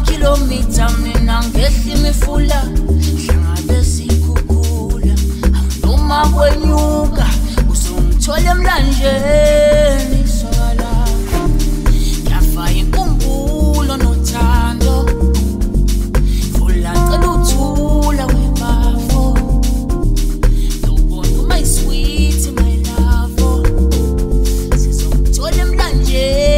amakilometer mina ngehla imifula ngihlangabezana sikhukhula noma kwenyuka uzongithola emlanjeni sola yafa inkumbulo nothando fulana luthula webafo ubona my sweet my love sizongithola emlanjeni.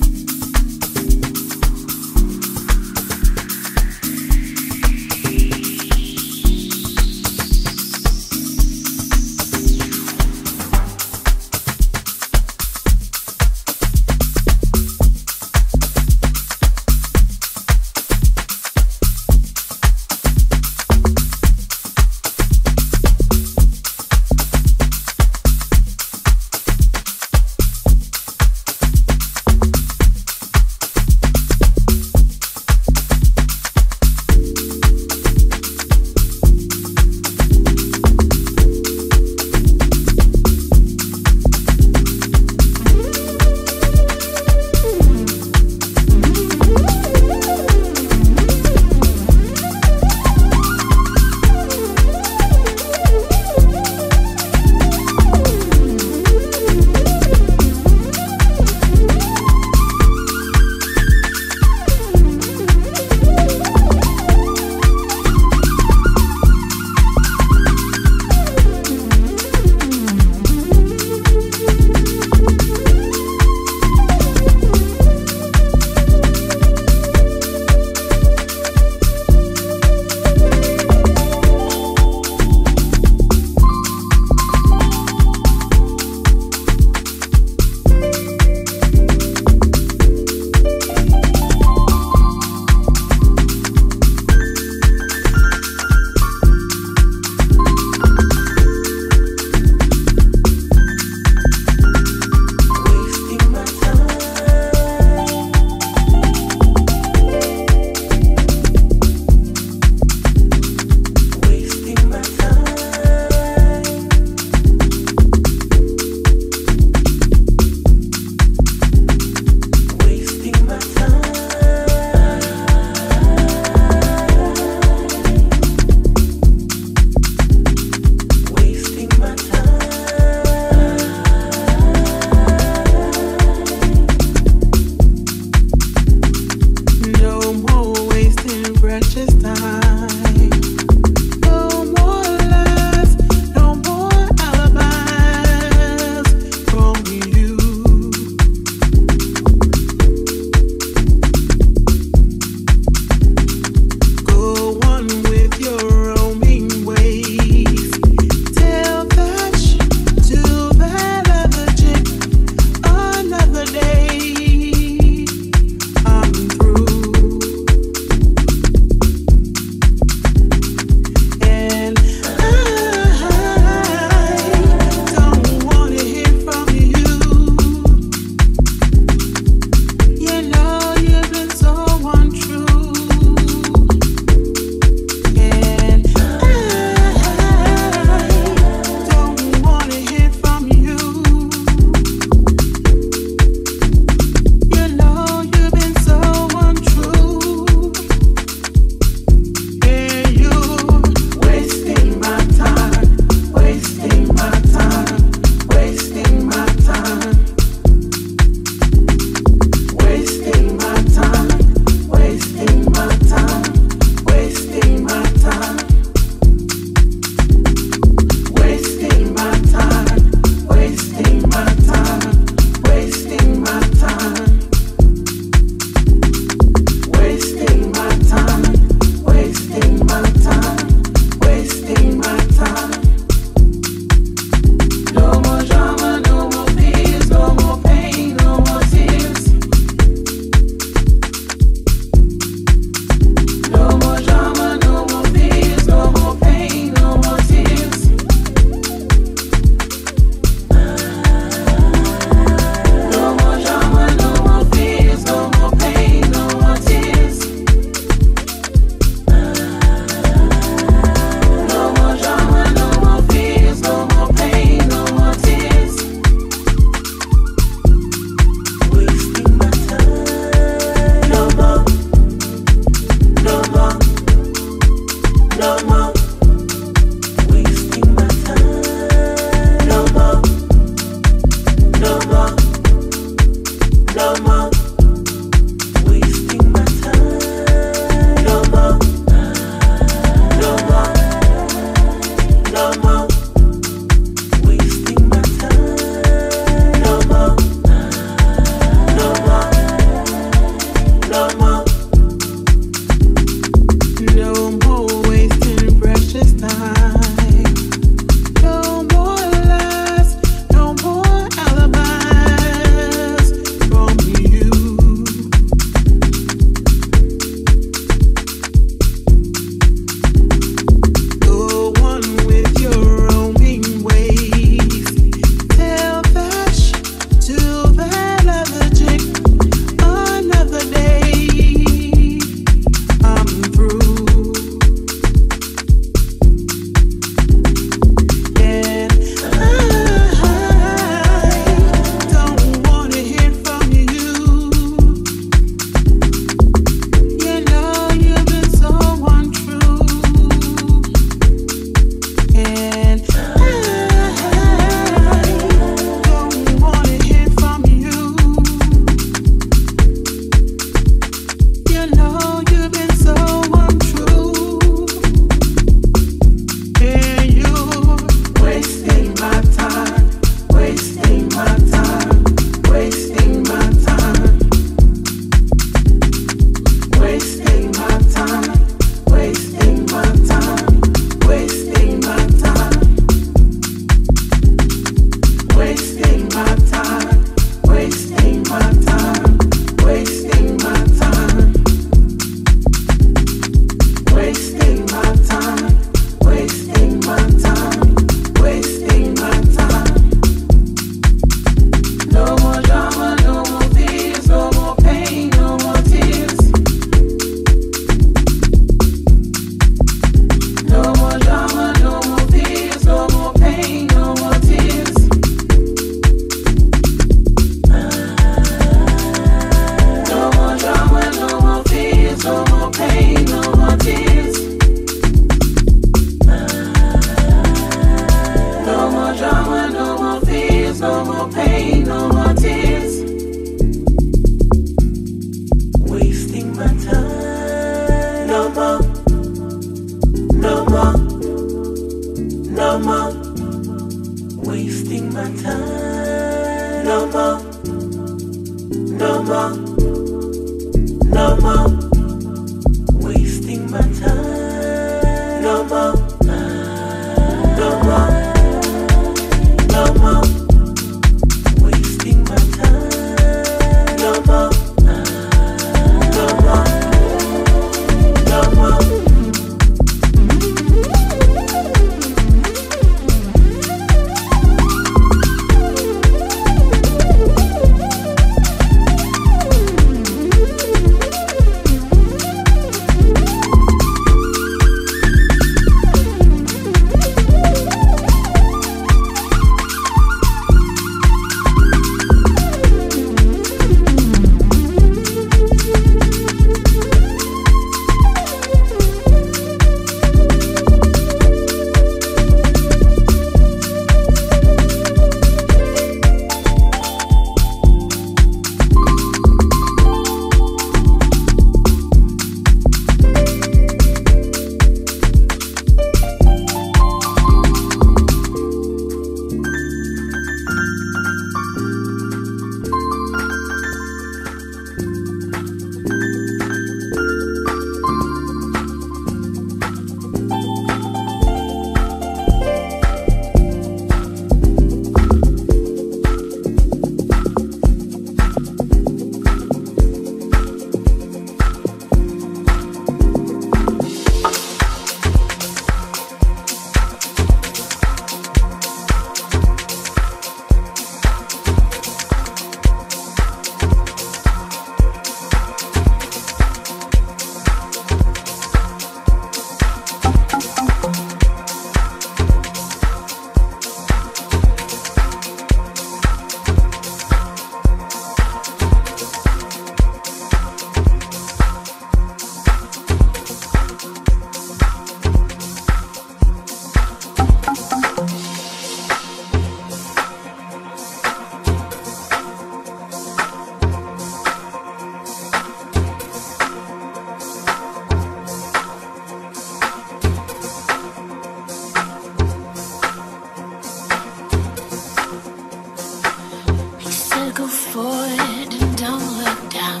forward and don't look down.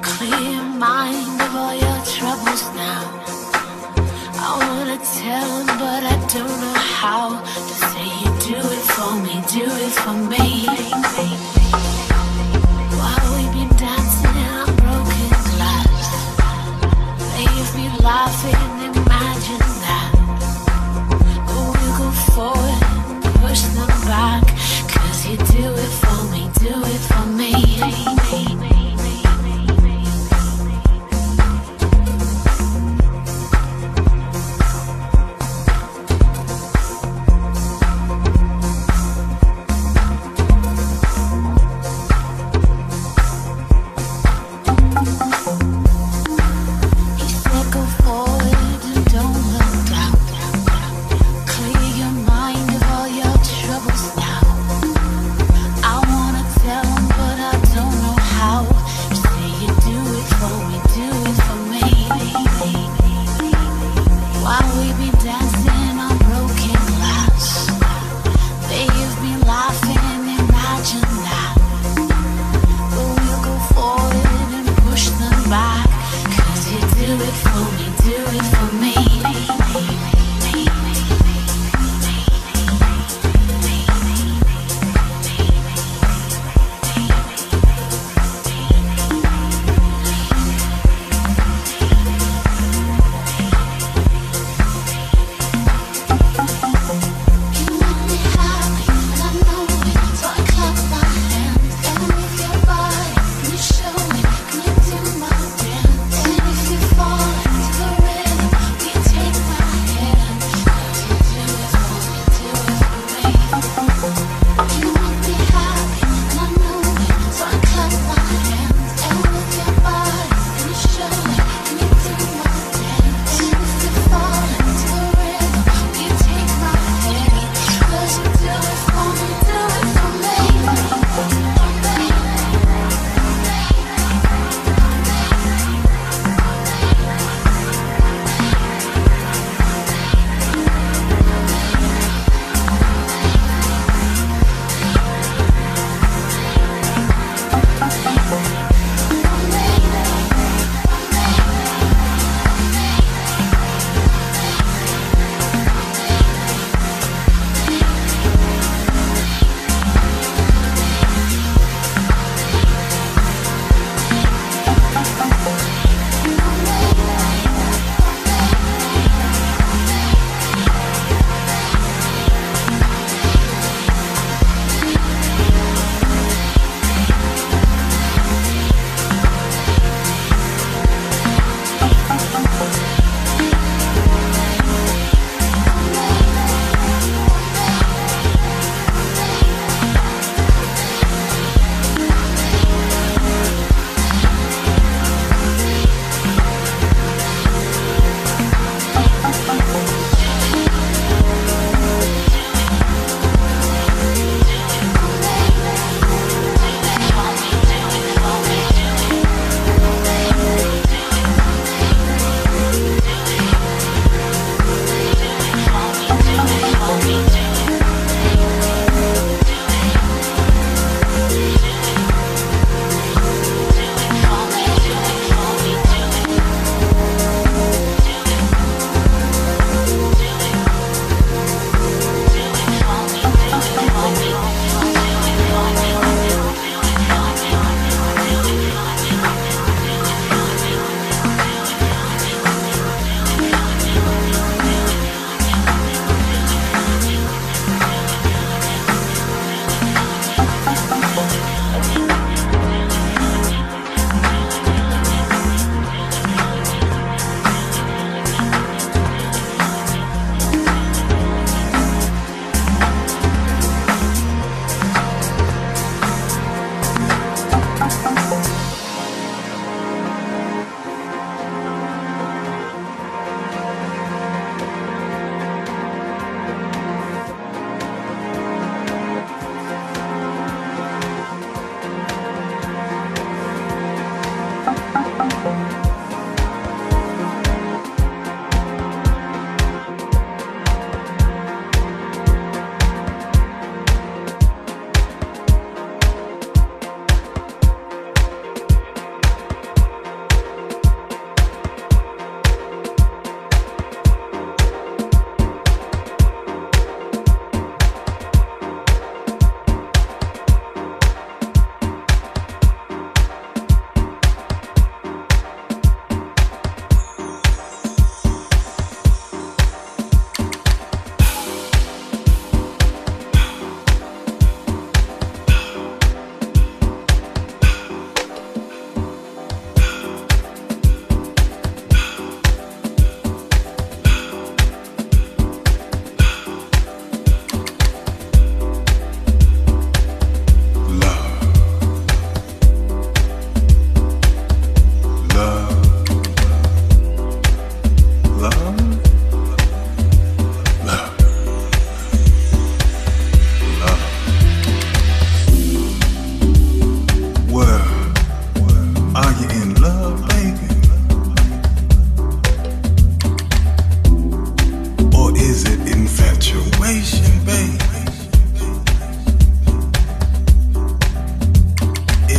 Clear your mind of all your troubles now. I wanna tell him, but I don't know how. Just say you do it for me, do it for me. While we've been dancing in our broken glass, they've been laughing, imagine that. But we'll go forward, push them back. Cause you do it for me, do it for me.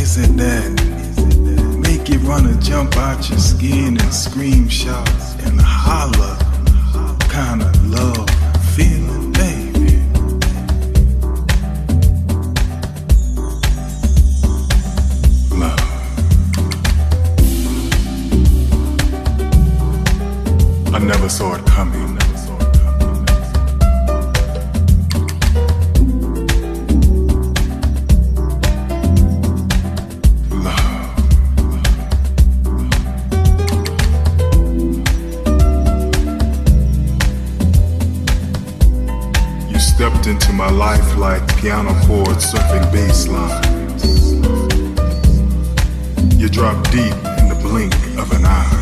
Is it that make you wanna jump out your skin and scream, shout, and holler kind of love feeling, baby? Love, I never saw it coming. Stepped into my life like piano chords surfing bass lines. You drop deep in the blink of an eye.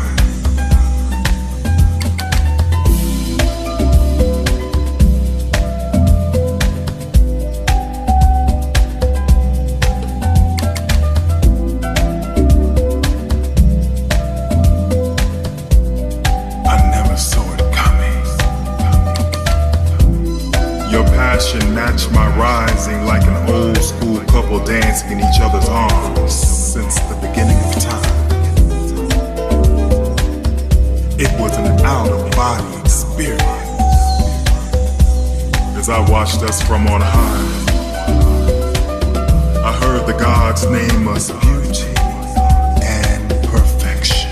I never saw it coming. Your passion matched my rising like an old school couple dancing in each other's arms since the beginning of time. It was an out-of-body experience. As I watched us from on high, I heard the gods name us beauty and perfection.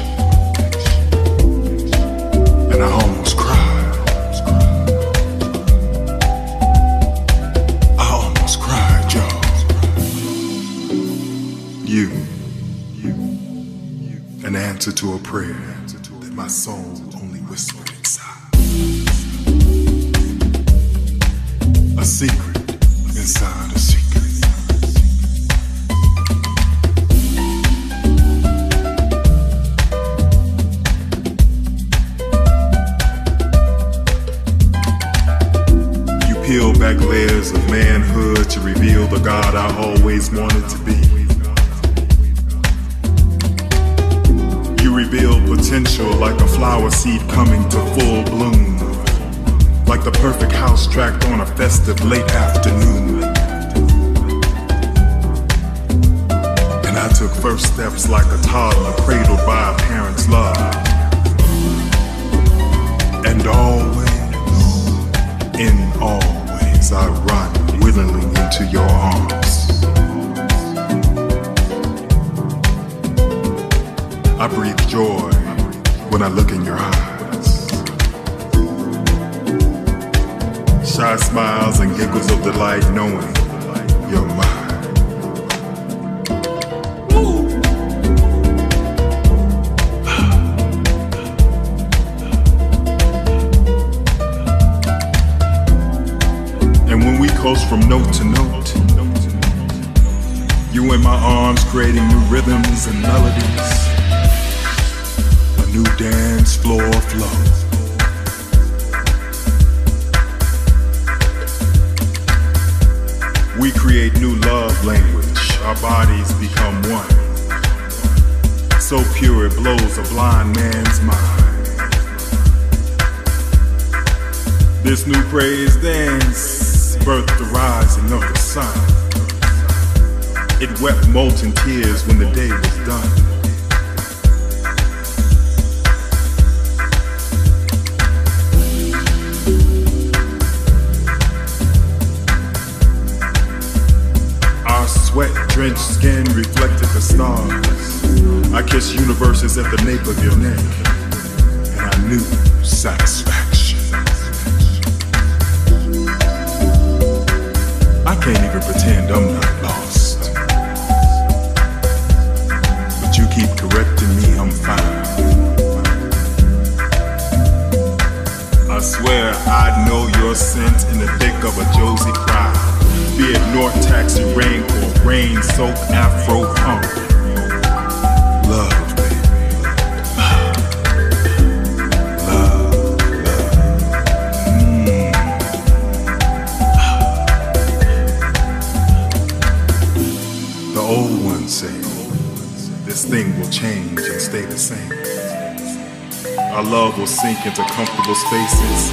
And I almost cried. An answer to a prayer that my soul only whispered inside. A secret inside a secret. You peel back layers of manhood to reveal the God I always wanted to be. Build potential like a flower seed coming to full bloom, like the perfect house tracked on a festive late afternoon. And I took first steps like a toddler cradled by a parent's love, and always, in always, I run willingly into your arms. I breathe joy when I look in your eyes. Shy smiles and giggles of delight knowing you're mine. And when we coast from note to note, you in my arms creating new rhythms and melodies. New dance floor flow. We create new love language. Our bodies become one. So pure it blows a blind man's mind. This new praise dance birthed the rising of the sun. It wept molten tears when the day was done. Sweat-drenched skin reflected the stars. I kissed universes at the nape of your neck, and I knew satisfaction. I can't even pretend I'm not lost, but you keep correcting me, I'm fine. I swear I know your scent in the thick of a Josie crowd. Be it North Taxi Rank or Rain Soap Afro Punk. Love, baby. Love. Love. The old ones say this thing will change and stay the same. Our love will sink into comfortable spaces,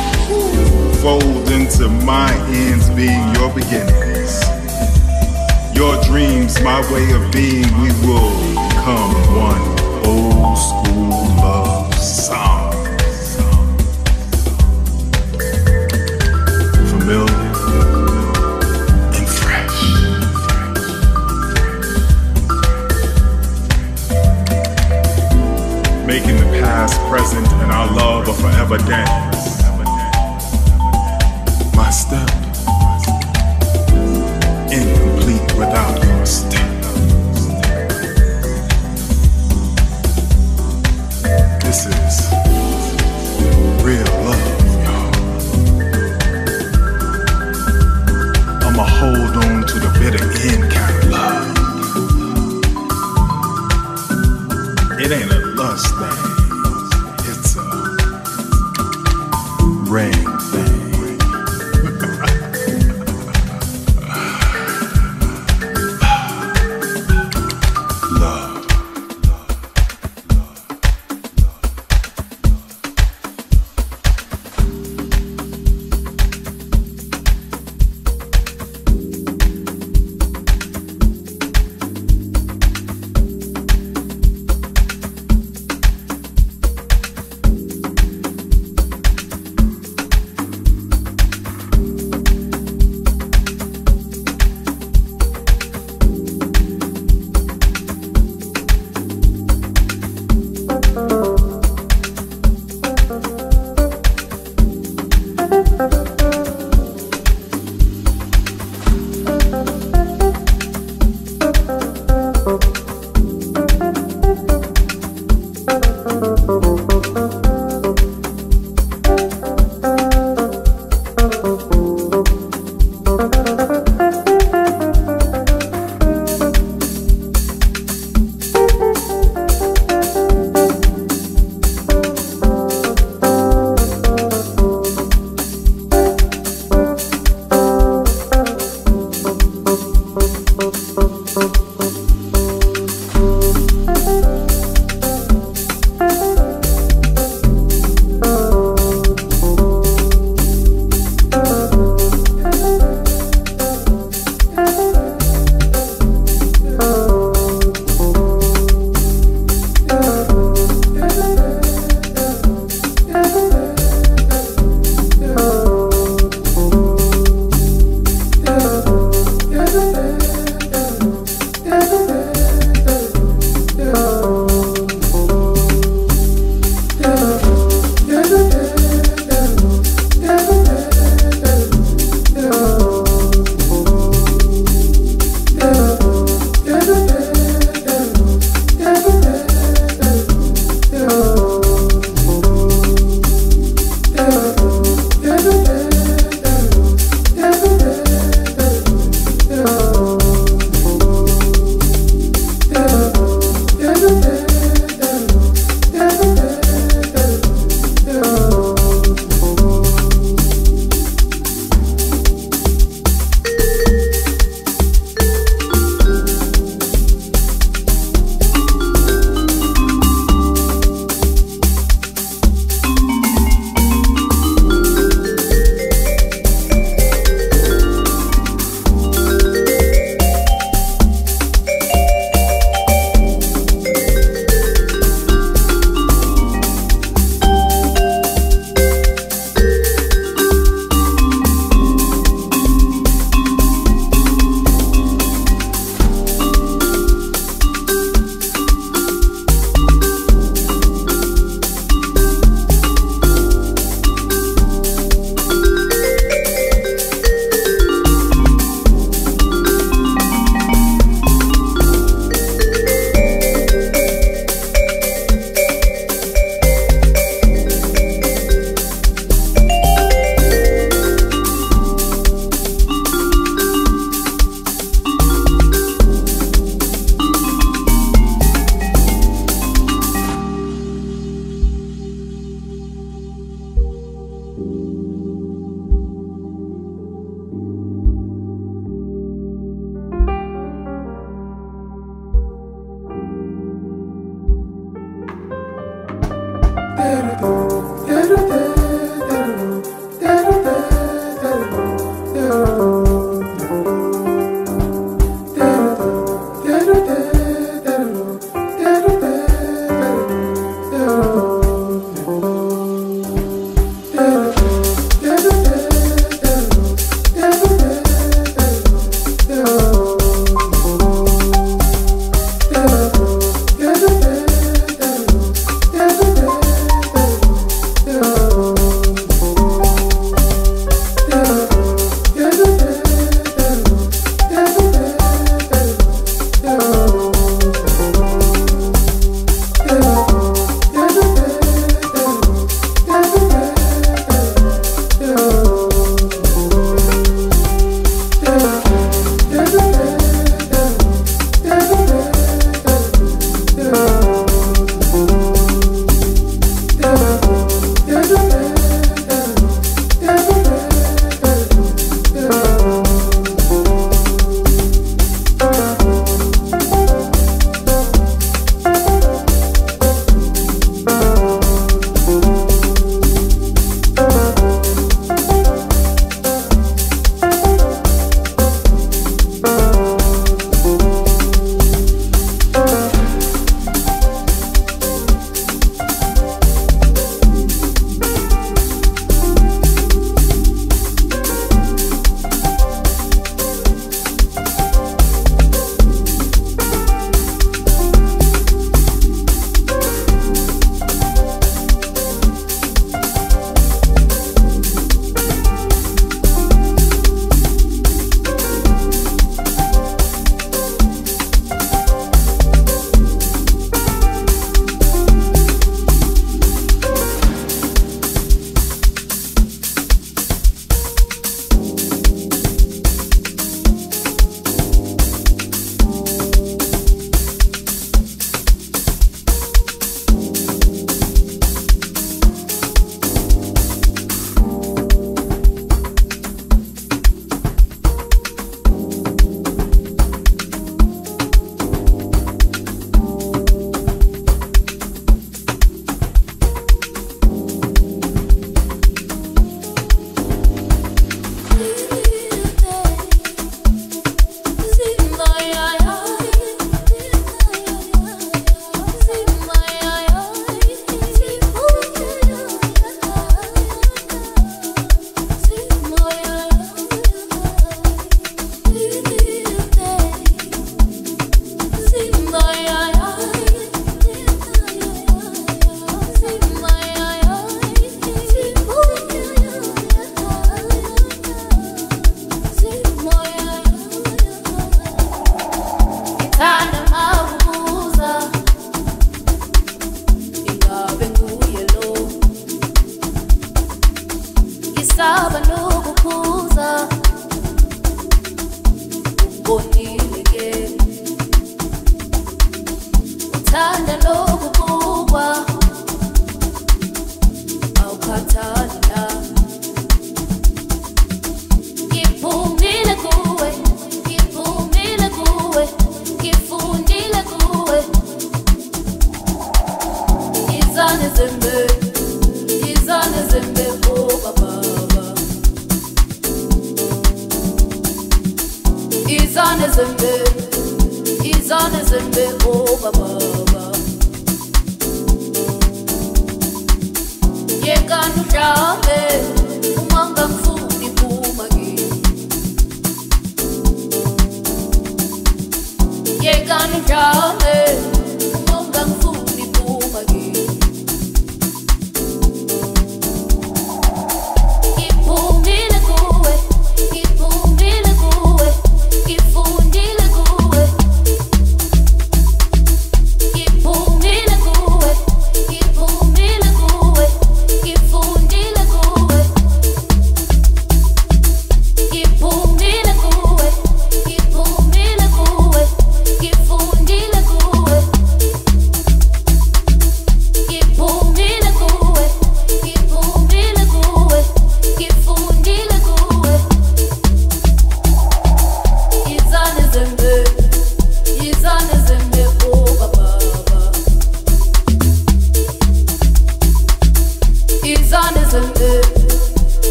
fold into my ends being your beginnings. Your dreams, my way of being, we will become one. Old school love song. Familiar and fresh. Making the past present and our love a forever dance. My step. Without your step, this is real love, y'all. I'ma hold on to the bitter end kind of love. It ain't a lust thing, it's a ring thing.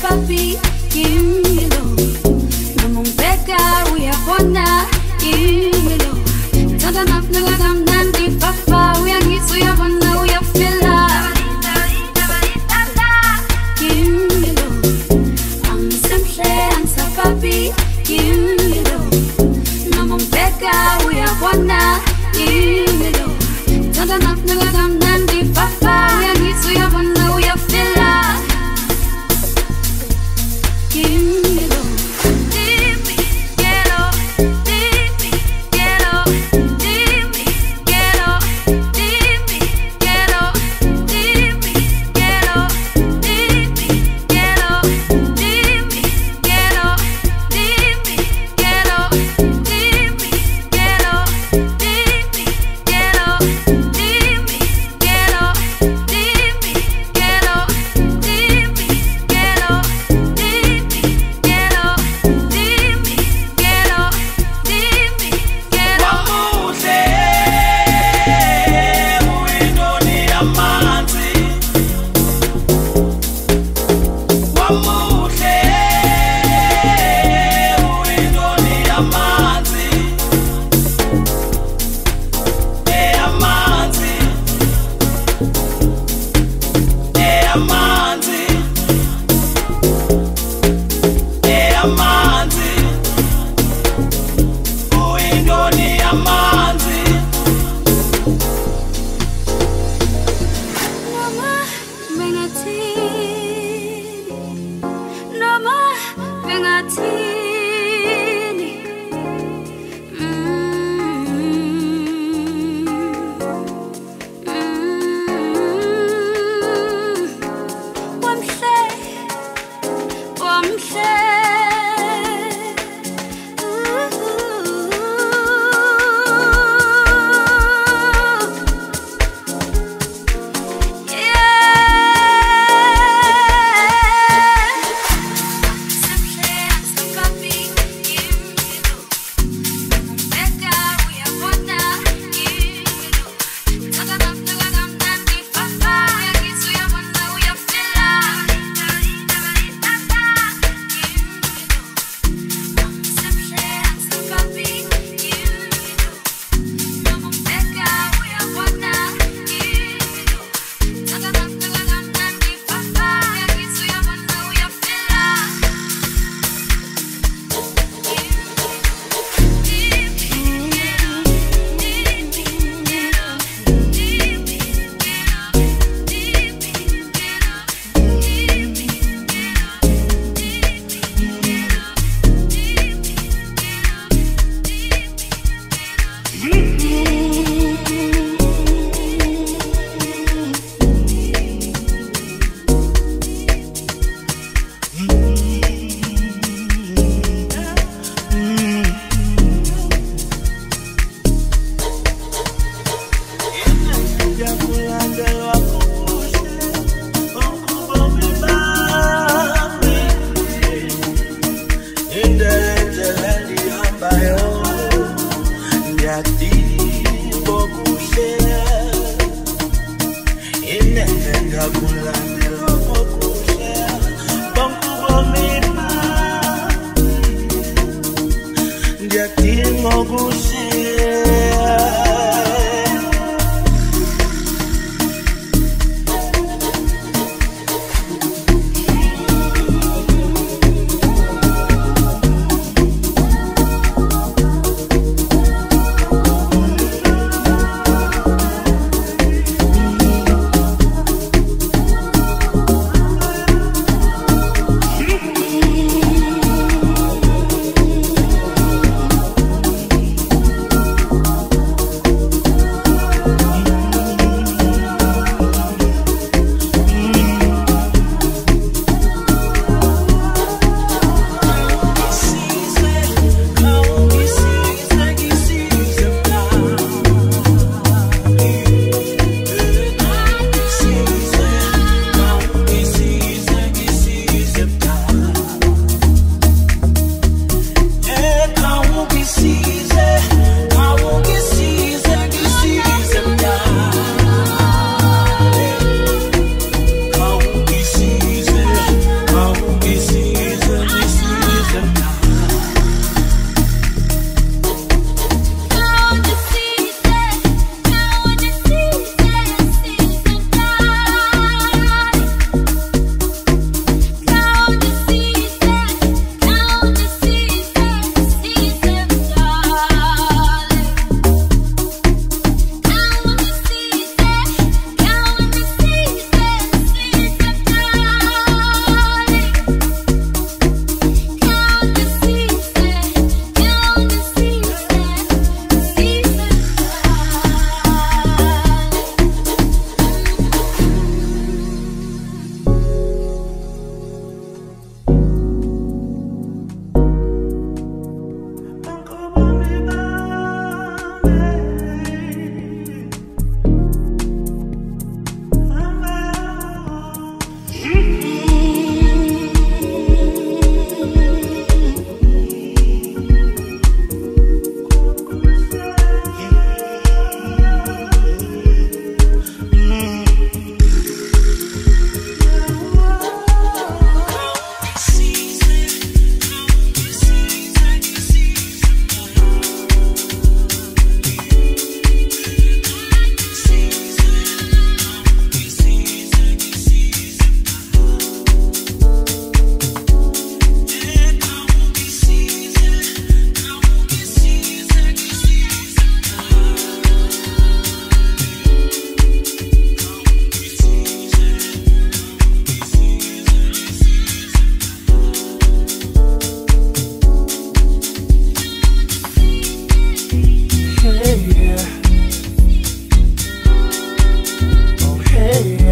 papi, give me love. No more beggars, we have one now. Give me love. Don't turn off the light, I'm done with papa. We are kids, we have one now, we have feel love. Give me love. I'm simply answer papi, give me love. No more beggars, we have one now. Give me love. Don't turn off the light, I'm done with papa. We are kids, we have one now, we have feel love. 'Cause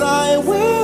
I will